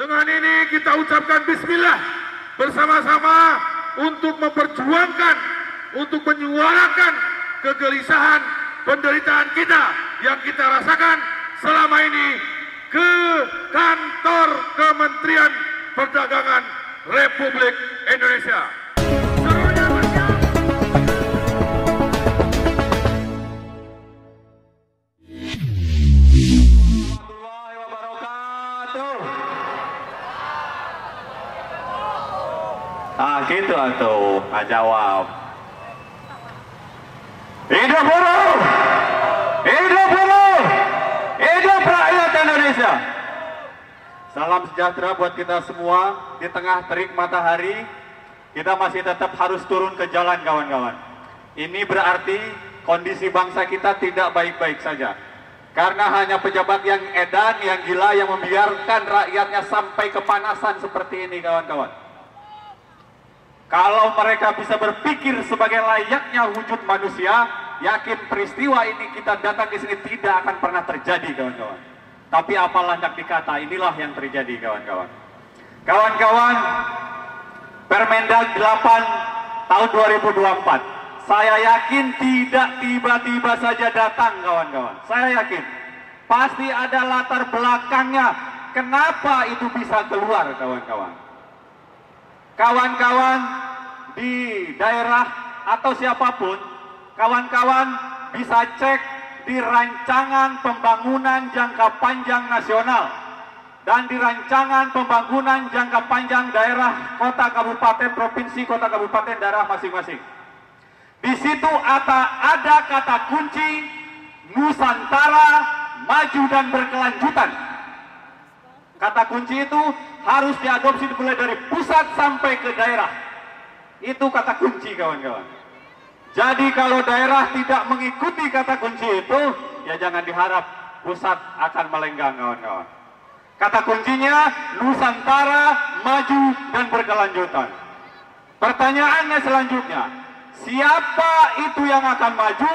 Dengan ini kita ucapkan bismillah bersama-sama untuk memperjuangkan, untuk menyuarakan kegelisahan penderitaan kita yang kita rasakan selama ini ke kantor Kementerian Perdagangan Republik Indonesia. Ah gitu atau nggak jawab. Hidup buruh, hidup buruh, hidup rakyat Indonesia. Salam sejahtera buat kita semua. Di tengah terik matahari, kita masih tetap harus turun ke jalan, kawan-kawan. Ini berarti kondisi bangsa kita tidak baik-baik saja, karena hanya pejabat yang edan, yang gila, yang membiarkan rakyatnya sampai kepanasan seperti ini, kawan-kawan. Kalau mereka bisa berpikir sebagai layaknya wujud manusia, yakin peristiwa ini kita datang di sini tidak akan pernah terjadi, kawan-kawan. Tapi apalah hendak dikata, inilah yang terjadi, kawan-kawan. Kawan-kawan, Permendag 8 tahun 2024, saya yakin tidak tiba-tiba saja datang, kawan-kawan. Saya yakin, pasti ada latar belakangnya kenapa itu bisa keluar, kawan-kawan. Kawan-kawan di daerah atau siapapun, kawan-kawan bisa cek di rancangan pembangunan jangka panjang nasional dan di rancangan pembangunan jangka panjang daerah, kota, kabupaten, provinsi, kota, kabupaten, daerah masing-masing. Di situ ada kata kunci Nusantara maju dan berkelanjutan. Kata kunci itu harus diadopsi mulai dari pusat sampai ke daerah. Itu kata kunci, kawan-kawan. Jadi kalau daerah tidak mengikuti kata kunci itu, ya jangan diharap pusat akan melenggang, kawan-kawan. Kata kuncinya Nusantara maju dan berkelanjutan. Pertanyaannya selanjutnya, siapa itu yang akan maju?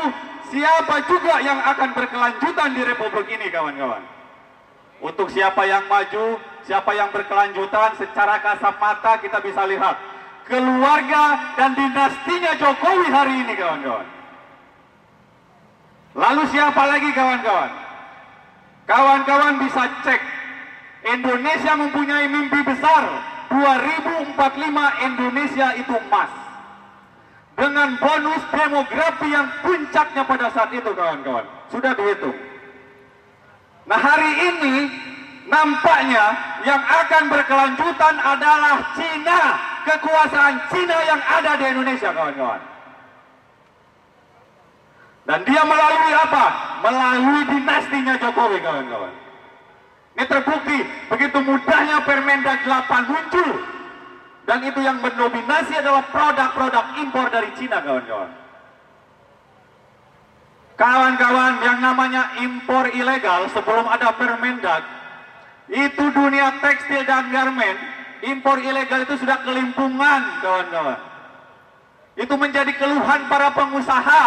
Siapa juga yang akan berkelanjutan di Republik ini, kawan-kawan? Untuk siapa yang maju, siapa yang berkelanjutan, secara kasat mata kita bisa lihat keluarga dan dinastinya Jokowi hari ini, kawan-kawan. Lalu siapa lagi, kawan-kawan? Kawan-kawan bisa cek, Indonesia mempunyai mimpi besar, 2045 Indonesia itu emas, dengan bonus demografi yang puncaknya pada saat itu, kawan-kawan. Sudah dihitung. Nah, hari ini nampaknya yang akan berkelanjutan adalah Cina, kekuasaan Cina yang ada di Indonesia, kawan-kawan. Dan dia melalui apa? Melalui dinastinya Jokowi, kawan-kawan. Ini terbukti begitu mudahnya Permendag 8 muncul. Dan itu yang mendominasi adalah produk-produk impor dari Cina, kawan-kawan. Kawan-kawan, yang namanya impor ilegal sebelum ada Permendag, itu dunia tekstil dan garment, impor ilegal itu sudah kelimpungan, kawan-kawan. Itu menjadi keluhan para pengusaha,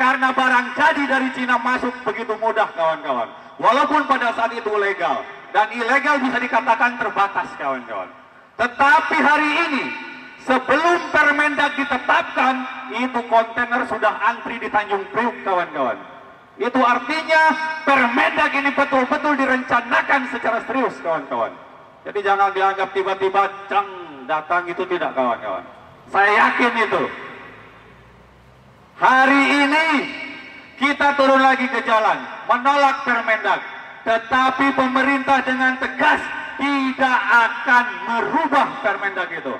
karena barang jadi dari Cina masuk begitu mudah, kawan-kawan. Walaupun pada saat itu legal, dan ilegal bisa dikatakan terbatas, kawan-kawan. Tetapi hari ini, sebelum Permendag ditetapkan, itu kontainer sudah antri di Tanjung Priuk, kawan-kawan. Itu artinya Permendag ini betul-betul direncanakan secara serius, kawan-kawan. Jadi jangan dianggap tiba-tiba ceng datang, itu tidak, kawan-kawan. Saya yakin itu. Hari ini kita turun lagi ke jalan menolak Permendag, tetapi pemerintah dengan tegas tidak akan merubah Permendag itu.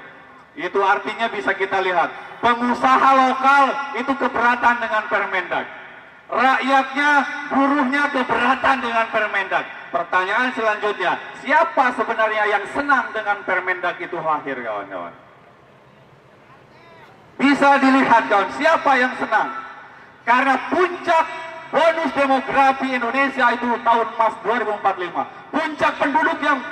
Itu artinya bisa kita lihat pengusaha lokal itu keberatan dengan Permendag. Rakyatnya, buruhnya keberatan dengan Permendag. Pertanyaan selanjutnya, siapa sebenarnya yang senang dengan Permendag itu lahir, kawan-kawan? Bisa dilihat, kawan, siapa yang senang? Karena puncak bonus demografi Indonesia itu tahun emas 2045. Puncak penduduk yang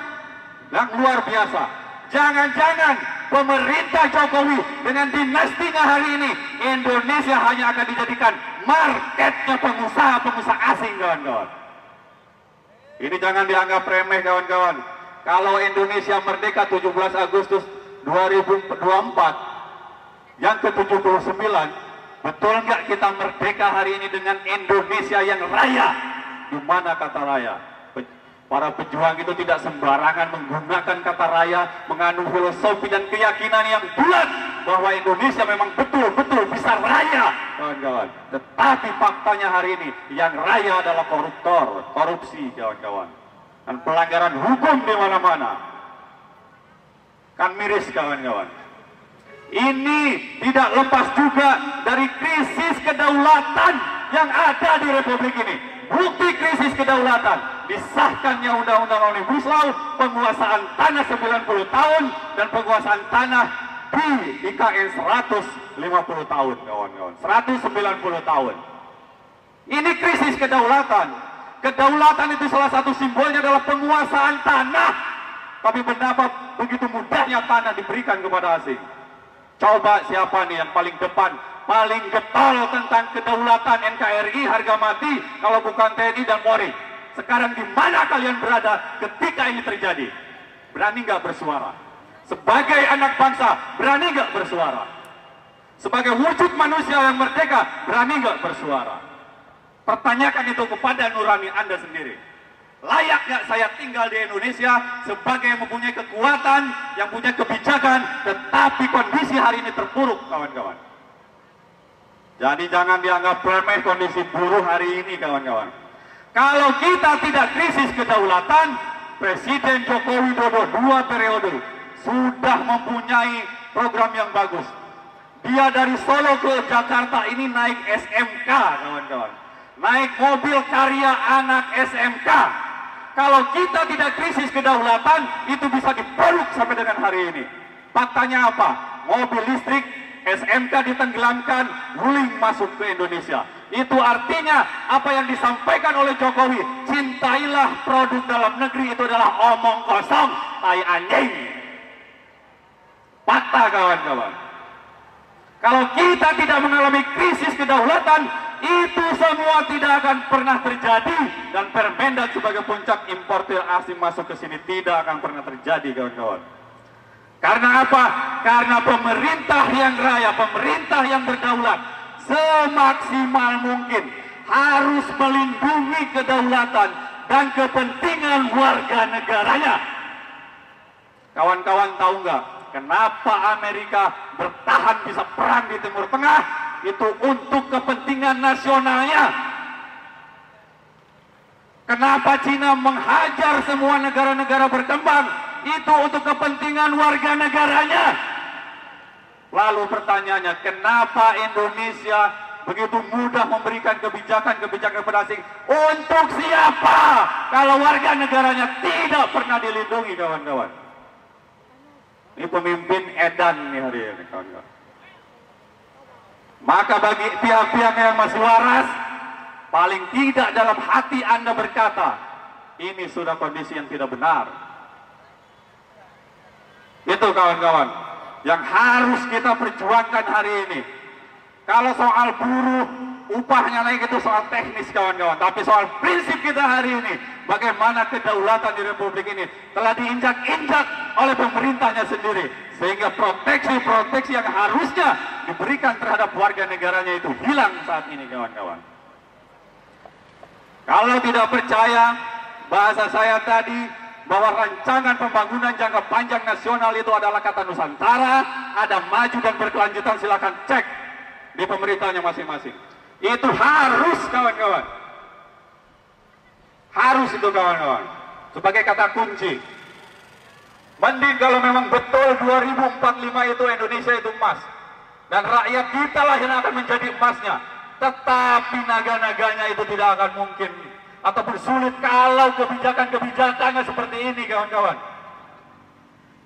luar biasa. Jangan-jangan pemerintah Jokowi dengan dinastinya hari ini, Indonesia hanya akan dijadikan marketnya pengusaha-pengusaha asing, kawan-kawan. Ini jangan dianggap remeh, kawan-kawan. kalau Indonesia merdeka 17 Agustus 2024 yang ke-79, betul nggak kita merdeka hari ini dengan Indonesia yang raya? Di mana kata raya? Para pejuang itu tidak sembarangan menggunakan kata raya, mengandung filosofi dan keyakinan yang bulat bahwa Indonesia memang betul-betul bisa raya, kawan-kawan. Tetapi faktanya hari ini yang raya adalah koruptor, korupsi, kawan-kawan, dan pelanggaran hukum di mana-mana. Kan miris, kawan-kawan. Ini tidak lepas juga dari krisis kedaulatan yang ada di Republik ini. Bukti krisis kedaulatan disahkannya Undang-Undang Omnibus Law, penguasaan tanah 90 tahun dan penguasaan tanah di IKN 150 tahun, kawan-kawan. 190 tahun. Ini krisis kedaulatan. Kedaulatan itu salah satu simbolnya adalah penguasaan tanah. Tapi kenapa begitu mudahnya tanah diberikan kepada asing? Coba siapa nih yang paling depan, paling getol tentang kedaulatan NKRI harga mati kalau bukan TNI dan Polri? Sekarang di mana kalian berada ketika ini terjadi? Berani nggak bersuara? Sebagai anak bangsa, berani nggak bersuara? Sebagai wujud manusia yang merdeka, berani nggak bersuara? Pertanyakan itu kepada nurani Anda sendiri. Layak nggak saya tinggal di Indonesia sebagai yang mempunyai kekuatan, yang punya kebijakan, tetapi kondisi hari ini terpuruk, kawan-kawan. Jadi jangan dianggap remeh kondisi buruh hari ini, kawan-kawan. Kalau kita tidak krisis kedaulatan, Presiden Jokowi Widodo 2 periode sudah mempunyai program yang bagus. Dia dari Solo ke Jakarta ini naik SMK, kawan-kawan. Naik mobil karya anak SMK. Kalau kita tidak krisis kedaulatan, itu bisa dipeluk sampai dengan hari ini. Faktanya apa? Mobil listrik, SMK ditenggelamkan, guling masuk ke Indonesia. Itu artinya apa yang disampaikan oleh Jokowi, cintailah produk dalam negeri, itu adalah omong kosong, tai anjing. Patah, kawan-kawan. Kalau kita tidak mengalami krisis kedaulatan, itu semua tidak akan pernah terjadi. Dan Permendag sebagai puncak importir asing masuk ke sini tidak akan pernah terjadi, kawan-kawan. Karena apa? Karena pemerintah yang raya, pemerintah yang berdaulat, semaksimal mungkin harus melindungi kedaulatan dan kepentingan warga negaranya. Kawan-kawan tahu nggak kenapa Amerika bertahan bisa perang di Timur Tengah? Itu untuk kepentingan nasionalnya. Kenapa Cina menghajar semua negara-negara berkembang? Itu untuk kepentingan warga negaranya. Lalu pertanyaannya, kenapa Indonesia begitu mudah memberikan kebijakan-kebijakan kepada asing? Untuk siapa? Kalau warga negaranya tidak pernah dilindungi, kawan-kawan. Ini pemimpin edan nih hari ini, kawan-kawan. Maka bagi pihak-pihak yang masih waras, paling tidak dalam hati Anda berkata, ini sudah kondisi yang tidak benar. Itu, kawan-kawan, yang harus kita perjuangkan hari ini. Kalau soal buruh, upahnya naik itu soal teknis, kawan-kawan. Tapi soal prinsip kita hari ini, bagaimana kedaulatan di Republik ini telah diinjak-injak oleh pemerintahnya sendiri. Sehingga proteksi-proteksi yang harusnya diberikan terhadap warga negaranya itu hilang saat ini, kawan-kawan. Kalau tidak percaya bahasa saya tadi, bahwa rancangan pembangunan jangka panjang nasional itu adalah kata Nusantara, ada maju dan berkelanjutan, silahkan cek di pemerintahnya masing-masing. Itu harus, kawan-kawan. Harus itu, kawan-kawan. Sebagai kata kunci. Mending kalau memang betul 2045 itu Indonesia itu emas. Dan rakyat kita lah yang akan menjadi emasnya. Tetapi naga-naganya itu tidak akan mungkin ataupun sulit kalau kebijakan-kebijakannya seperti ini, kawan-kawan.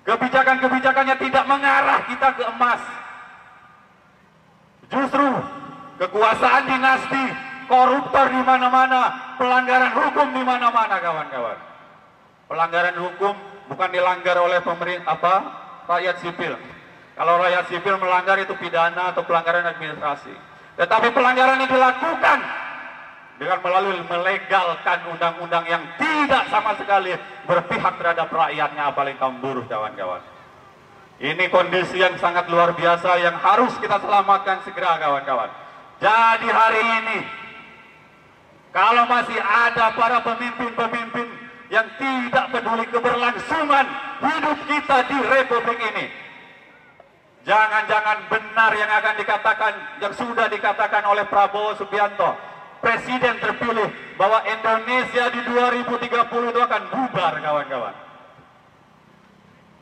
Kebijakan-kebijakannya tidak mengarah kita ke emas. Justru kekuasaan dinasti, koruptor di mana-mana, pelanggaran hukum di mana-mana, kawan-kawan. Pelanggaran hukum bukan dilanggar oleh rakyat sipil. Kalau rakyat sipil melanggar itu pidana atau pelanggaran administrasi. Tetapi pelanggaran yang dilakukan dengan melalui melegalkan undang-undang yang tidak tidak sama sekali berpihak terhadap rakyatnya, apalagi kaum buruh, kawan-kawan. Ini kondisi yang sangat luar biasa yang harus kita selamatkan segera, kawan-kawan. Jadi hari ini, kalau masih ada para pemimpin-pemimpin yang tidak peduli keberlangsungan hidup kita di Republik ini, jangan-jangan benar yang akan dikatakan, yang sudah dikatakan oleh Prabowo Subianto, Presiden terpilih, bahwa Indonesia di 2030 itu akan bubar, kawan-kawan.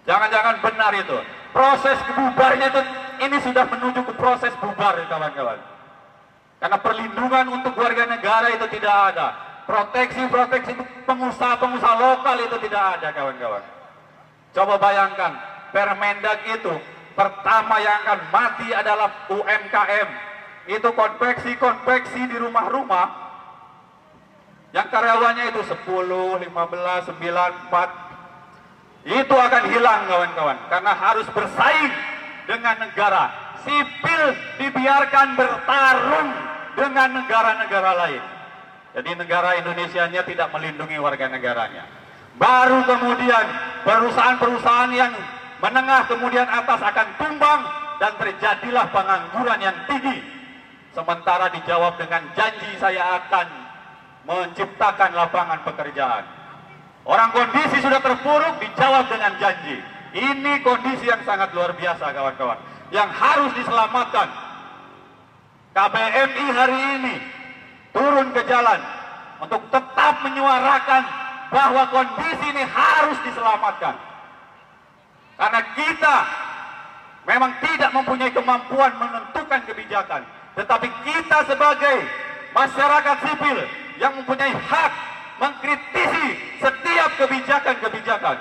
Jangan-jangan benar itu. Proses bubarnya itu, ini sudah menuju ke proses bubar, kawan-kawan. Karena perlindungan untuk warga negara itu tidak ada. Proteksi pengusaha-pengusaha lokal itu tidak ada, kawan-kawan. Coba bayangkan, Permendag itu pertama yang akan mati adalah UMKM. Itu konveksi di rumah-rumah yang karyawannya itu 10, 15, 9, 4, itu akan hilang, kawan-kawan, karena harus bersaing dengan negara. Sipil dibiarkan bertarung dengan negara-negara lain. Jadi negara Indonesianya tidak melindungi warga negaranya. Baru kemudian perusahaan-perusahaan yang menengah kemudian atas akan tumbang dan terjadilah pengangguran yang tinggi. Sementara dijawab dengan janji, saya akan menciptakan lapangan pekerjaan. Orang kondisi sudah terpuruk dijawab dengan janji. Ini kondisi yang sangat luar biasa, kawan-kawan, yang harus diselamatkan. KBMI hari ini turun ke jalan untuk tetap menyuarakan bahwa kondisi ini harus diselamatkan. Karena kita memang tidak mempunyai kemampuan menentukan kebijakan. Tetapi kita sebagai masyarakat sipil yang mempunyai hak mengkritisi setiap kebijakan-kebijakan.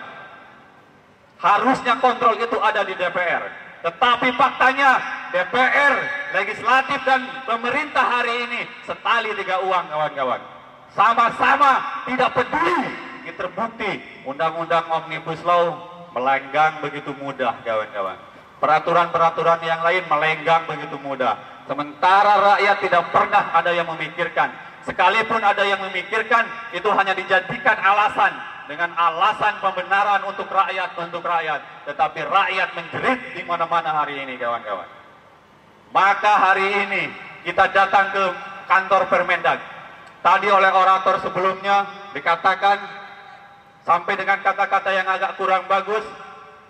Harusnya kontrol itu ada di DPR. Tetapi faktanya DPR, legislatif dan pemerintah hari ini setali tiga uang, kawan-kawan. Sama-sama tidak peduli. Ini terbukti undang-undang Omnibus Law melenggang begitu mudah, kawan-kawan. Peraturan-peraturan yang lain melenggang begitu mudah. Sementara rakyat tidak pernah ada yang memikirkan. Sekalipun ada yang memikirkan, itu hanya dijadikan alasan. Dengan alasan pembenaran untuk rakyat, Tetapi rakyat menjerit di mana-mana hari ini, kawan-kawan. Maka hari ini kita datang ke kantor Permendag. Tadi oleh orator sebelumnya dikatakan sampai dengan kata-kata yang agak kurang bagus.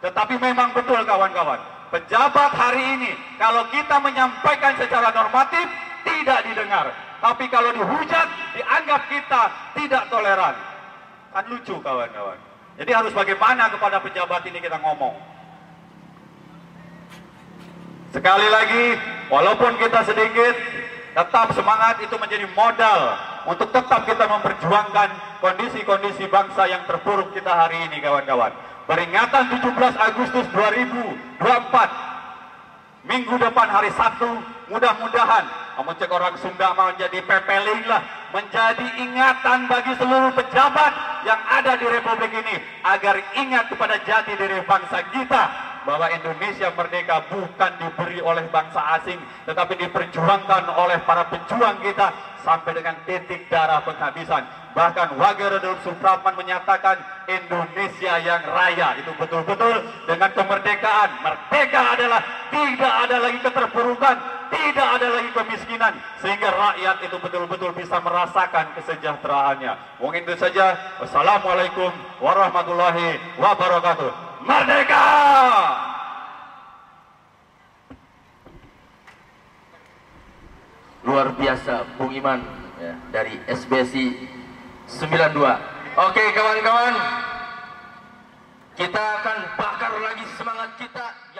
Tetapi memang betul, kawan-kawan. Pejabat hari ini, kalau kita menyampaikan secara normatif, tidak didengar. Tapi kalau dihujat, dianggap kita tidak toleran. Kan lucu, kawan-kawan. Jadi harus bagaimana kepada pejabat ini kita ngomong. Sekali lagi, walaupun kita sedikit, tetap semangat itu menjadi modal untuk tetap kita memperjuangkan kondisi-kondisi bangsa yang terpuruk kita hari ini, kawan-kawan. Peringatan 17 Agustus 2024, minggu depan hari Sabtu, mudah-mudahan, mencek orang Sunda menjadi pepeling lah, menjadi ingatan bagi seluruh pejabat yang ada di Republik ini, agar ingat kepada jati diri bangsa kita, bahwa Indonesia merdeka bukan diberi oleh bangsa asing, tetapi diperjuangkan oleh para pejuang kita sampai dengan titik darah penghabisan. Bahkan Wagyaredolm Supratman menyatakan Indonesia yang raya. Itu betul-betul dengan kemerdekaan. Merdeka adalah tidak ada lagi keterpurukan, tidak ada lagi kemiskinan, sehingga rakyat itu betul-betul bisa merasakan kesejahteraannya. Mungkin itu saja. Wassalamualaikum warahmatullahi wabarakatuh. Merdeka! Luar biasa Bung Iman ya, dari SBC 92. Oke, kawan-kawan, kita akan bakar lagi semangat kita.